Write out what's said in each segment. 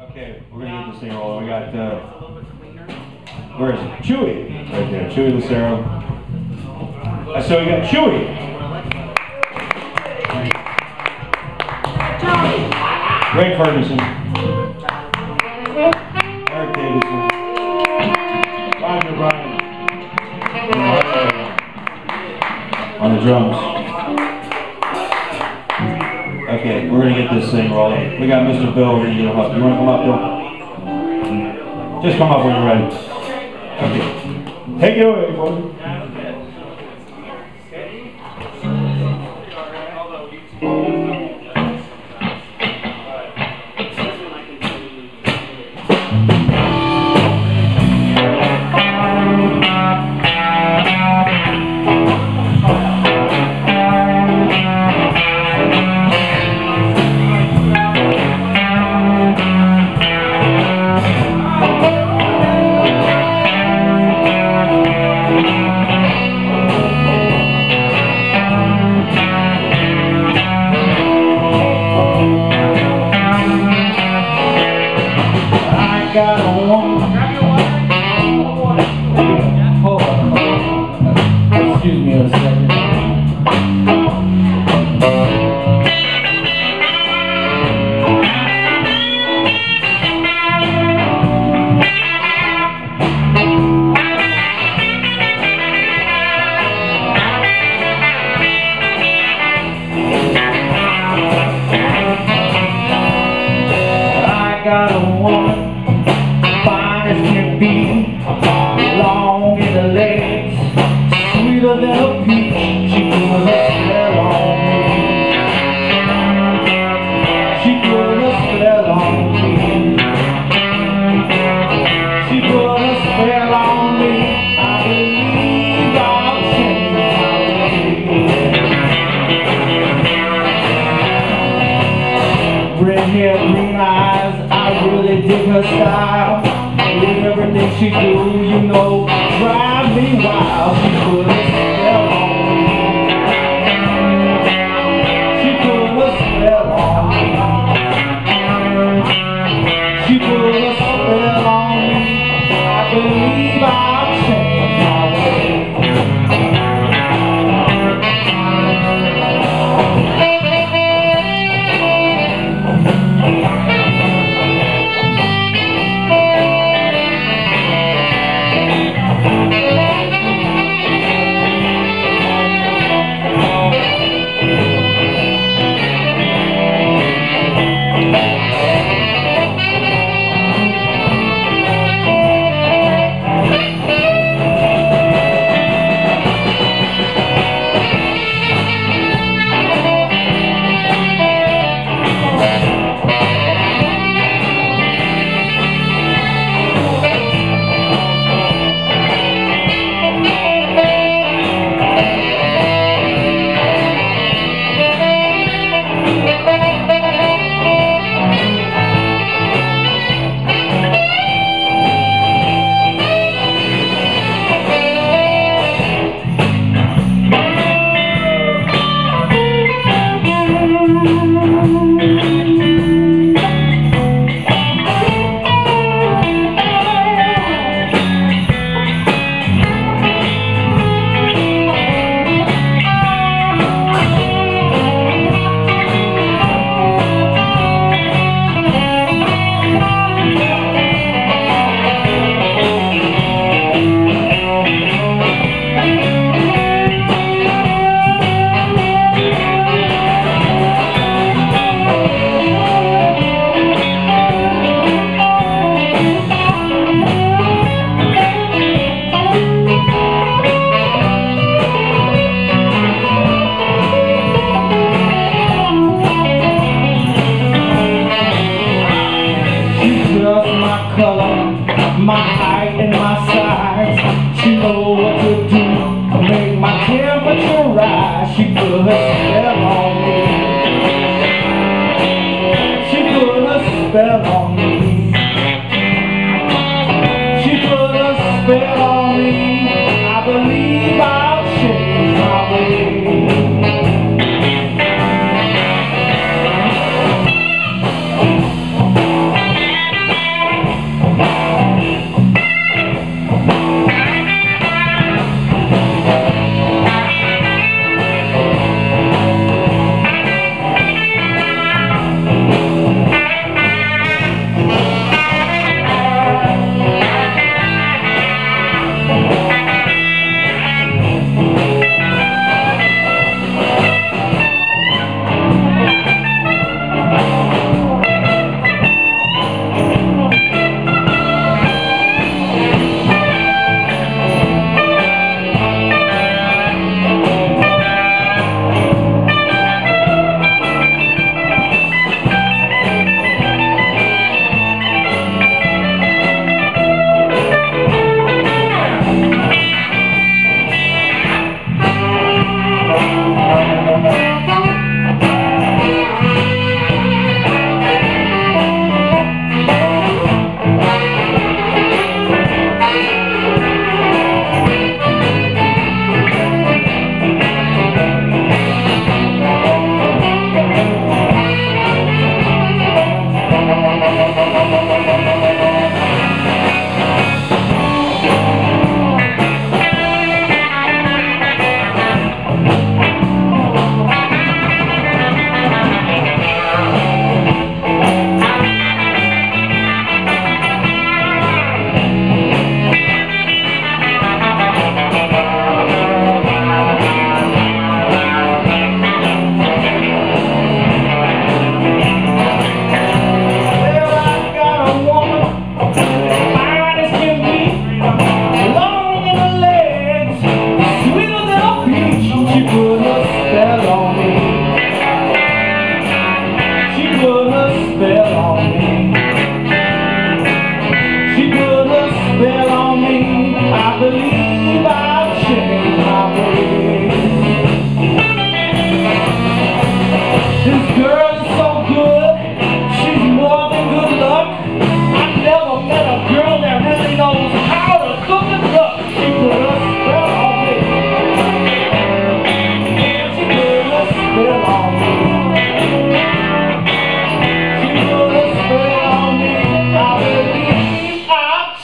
Okay, we're gonna get this thing rolling. We got where is it? Chewie, right there. Chewie Lucero. So we got Chewie. Greg Ferguson. Eric Davidson. Roger Bryant. On the drums. Okay, we're going to get this thing rolling. We got Mr. Bill. You want to come up, Bill? Just come up when you're ready. Okay. Take it away, boy. She do, you know, drive me wild. She put a spell on me. She put a spell on me. She put a spell on me. I believe I'll change my way.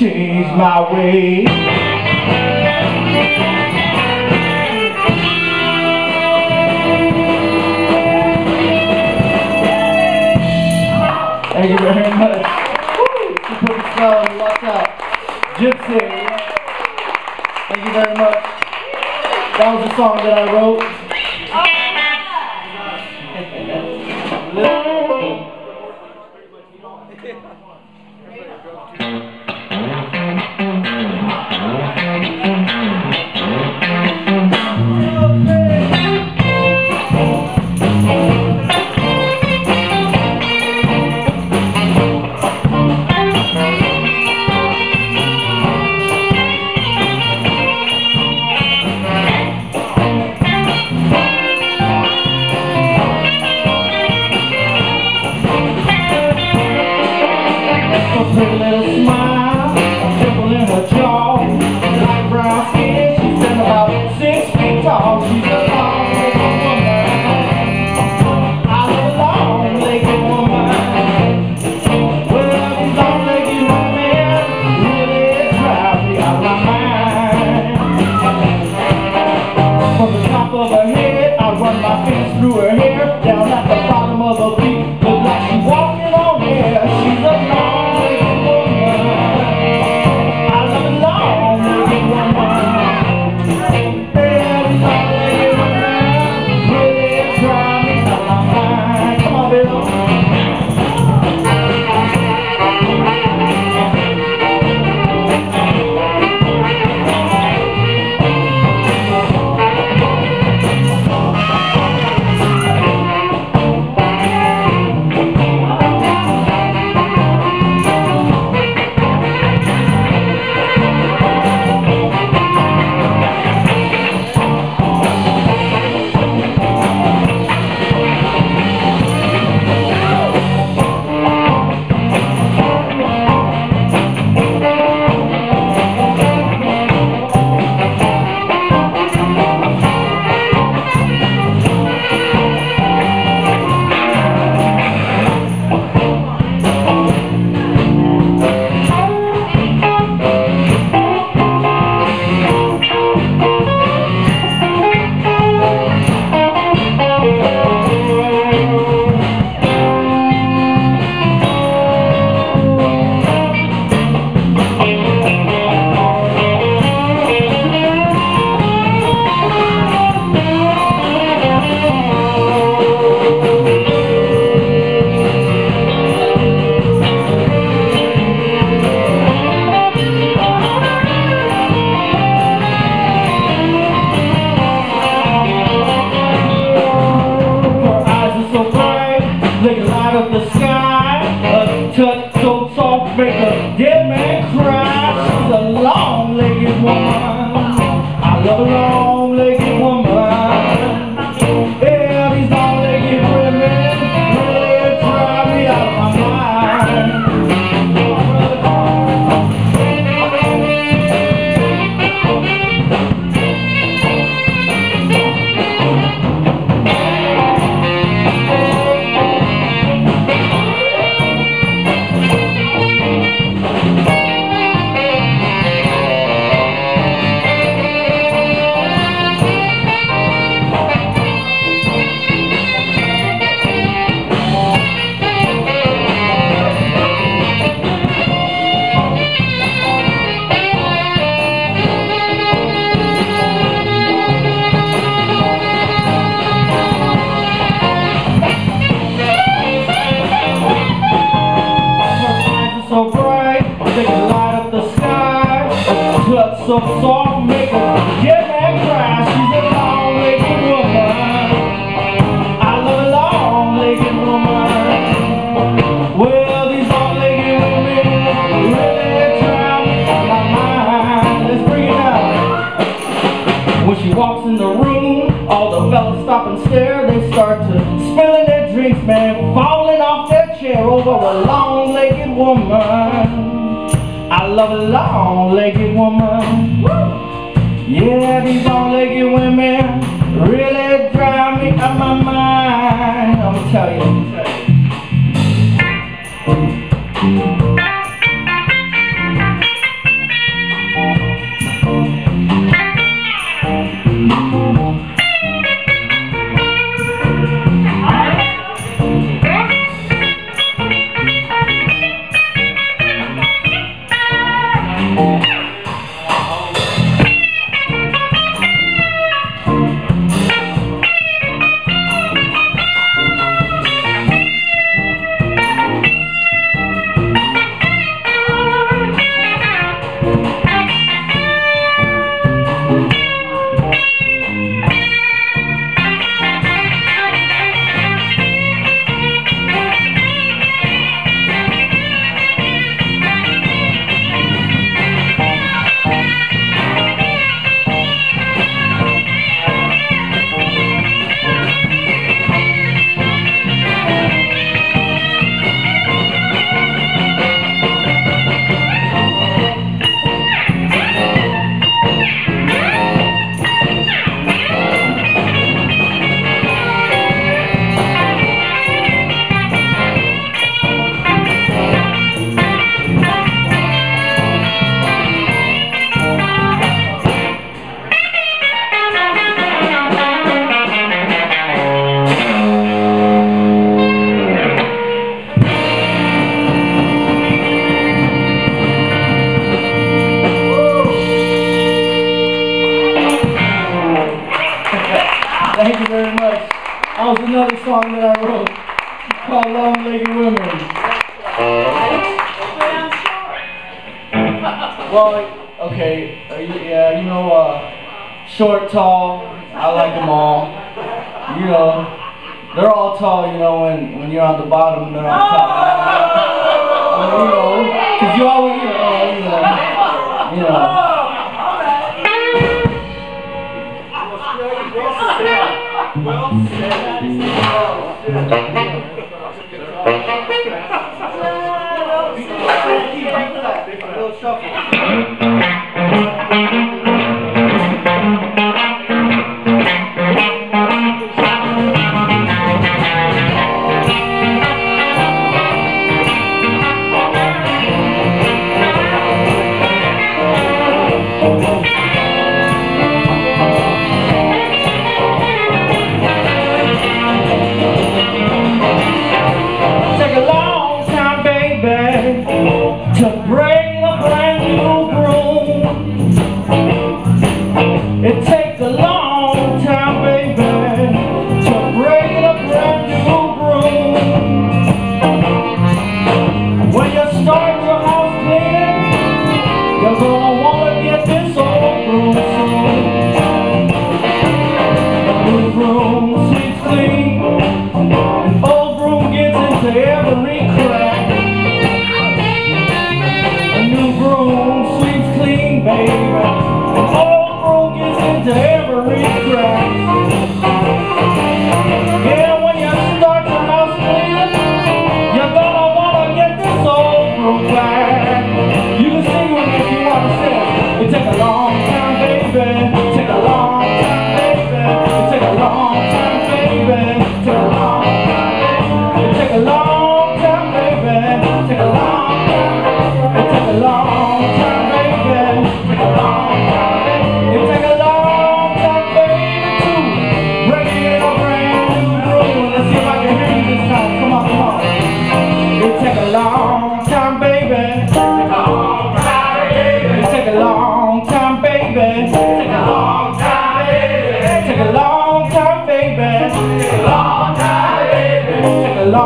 change my way. Thank you very much. Woo! You put the spell and luck out. Gypsy. Thank you very much. That was the song that I wrote. another song that I wrote called Long Legged Women. Well, okay, yeah, you know, short, tall, I like them all. You know, they're all tall, you know, when you're on the bottom, they're on top. You know, because you always, you know. Well said. Back, it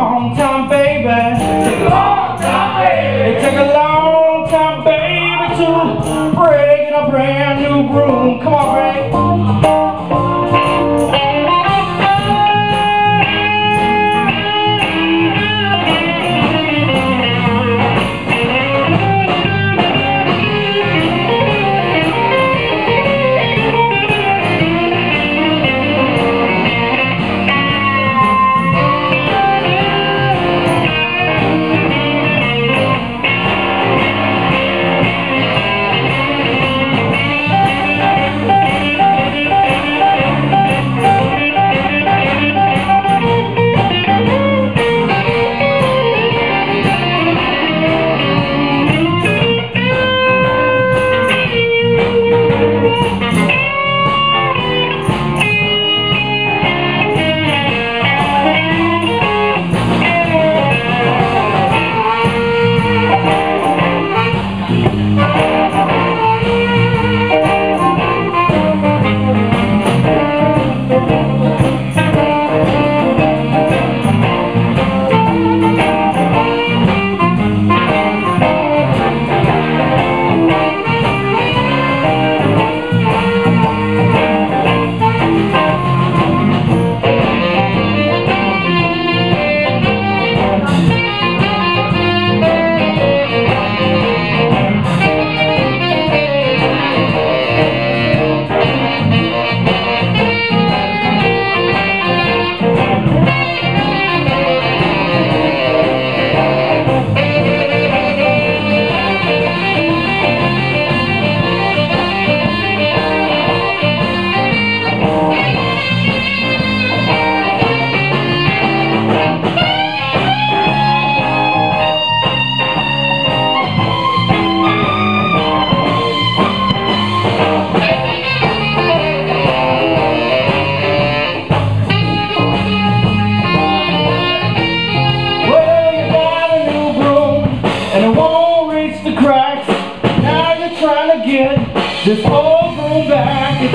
took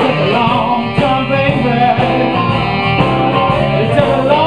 a long time, baby. It took a long time.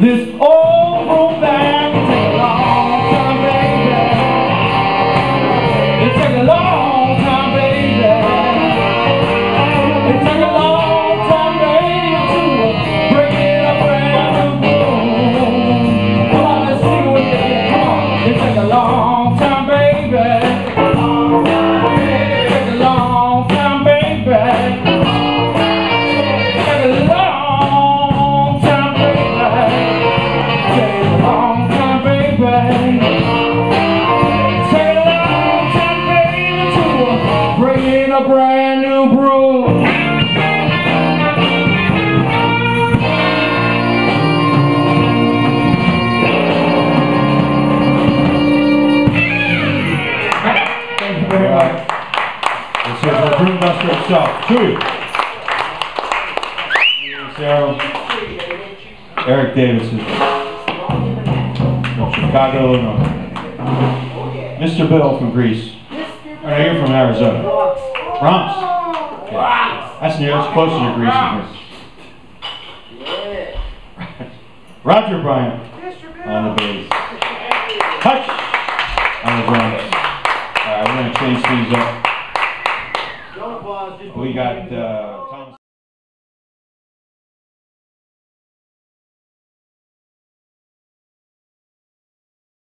This old room back, it takes a long time, baby. It takes a long time, baby. It takes a long time, baby, to break in a brand new room. Come on, let's sing it with me. Come on. It takes a long time, baby. Brand new brew. Thank you very much. This is our brewmaster himself, Chewie Lucero, Eric Davidson, from Chicago, Illinois. Mr. Bill from Greece. Right, you're from Arizona. Bronx. Okay. That's near. That's closer to Greece than here. Yeah. Roger Bryant on the bass. Hutch on the drums. All right, we're gonna change things up. We got.